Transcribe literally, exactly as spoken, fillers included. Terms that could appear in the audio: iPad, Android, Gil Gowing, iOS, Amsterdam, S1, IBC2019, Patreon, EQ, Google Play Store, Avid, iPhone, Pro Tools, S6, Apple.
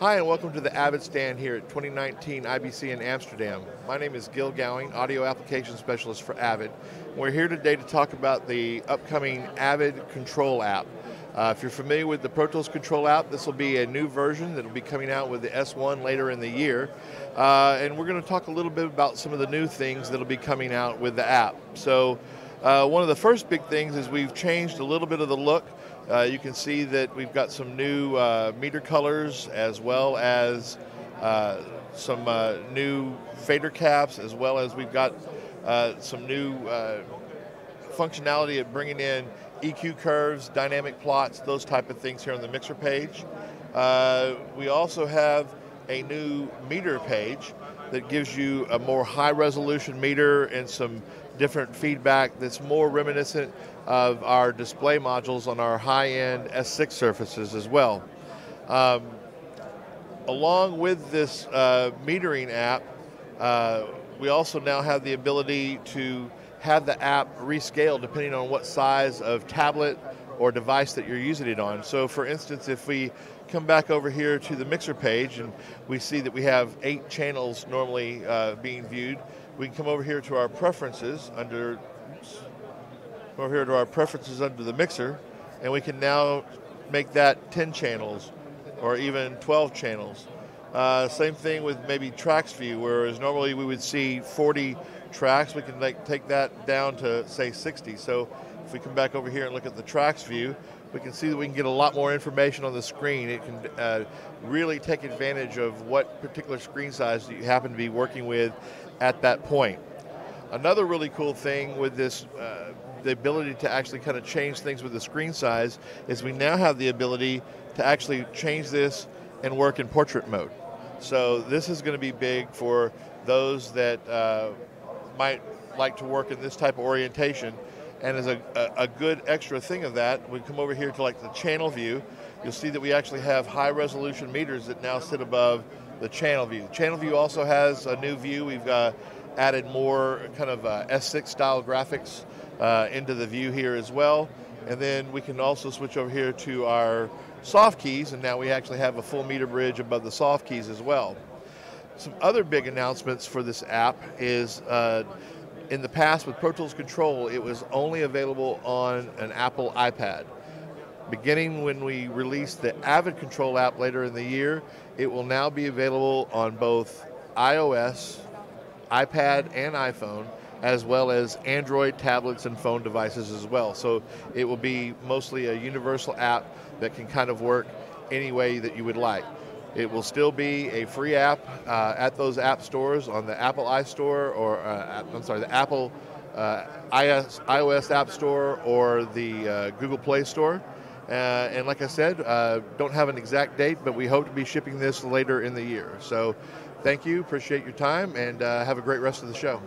Hi, and welcome to the Avid stand here at twenty nineteen I B C in Amsterdam. My name is Gil Gowing, Audio Application Specialist for Avid. We're here today to talk about the upcoming Avid Control app. Uh, if you're familiar with the Pro Tools Control app, this will be a new version that will be coming out with the S one later in the year. Uh, and we're going to talk a little bit about some of the new things that will be coming out with the app. So uh, one of the first big things is we've changed a little bit of the look. Uh, you can see that we've got some new uh, meter colors, as well as uh, some uh, new fader caps, as well as we've got uh, some new uh, functionality of bringing in E Q curves, dynamic plots, those type of things here on the mixer page. Uh, we also have a new meter page that gives you a more high resolution meter and some different feedback that's more reminiscent of our display modules on our high-end S six surfaces as well. Um, along with this uh, metering app, uh, we also now have the ability to have the app rescale depending on what size of tablet or device that you're using it on. So for instance, if we come back over here to the mixer page and we see that we have eight channels normally uh, being viewed, we can come over here to our preferences under oops, over here to our preferences under the mixer, and we can now make that ten channels or even twelve channels. Uh, same thing with maybe tracks view, whereas normally we would see forty tracks, we can like take that down to say sixty. So if we come back over here and look at the tracks view, we can see that we can get a lot more information on the screen. It can uh, really take advantage of what particular screen size that you happen to be working with at that point. Another really cool thing with this, uh, the ability to actually kind of change things with the screen size, is we now have the ability to actually change this and work in portrait mode. So this is going to be big for those that uh, might like to work in this type of orientation. And as a, a good extra thing of that, we come over here to like the channel view, you'll see that we actually have high resolution meters that now sit above the channel view. The channel view also has a new view. We've uh, added more kind of uh, S six style graphics uh, into the view here as well. And then we can also switch over here to our soft keys, and now we actually have a full meter bridge above the soft keys as well. Some other big announcements for this app is uh, in the past, with Pro Tools Control, it was only available on an Apple iPad. Beginning when we release the Avid Control app later in the year, it will now be available on both iOS, iPad, and iPhone, as well as Android tablets and phone devices as well. So it will be mostly a universal app that can kind of work any way that you would like. It will still be a free app uh, at those app stores on the Apple iStore, or uh, I'm sorry, the Apple uh, iOS App Store or the uh, Google Play Store. Uh, and like I said, uh, don't have an exact date, but we hope to be shipping this later in the year. So thank you, appreciate your time, and uh, have a great rest of the show.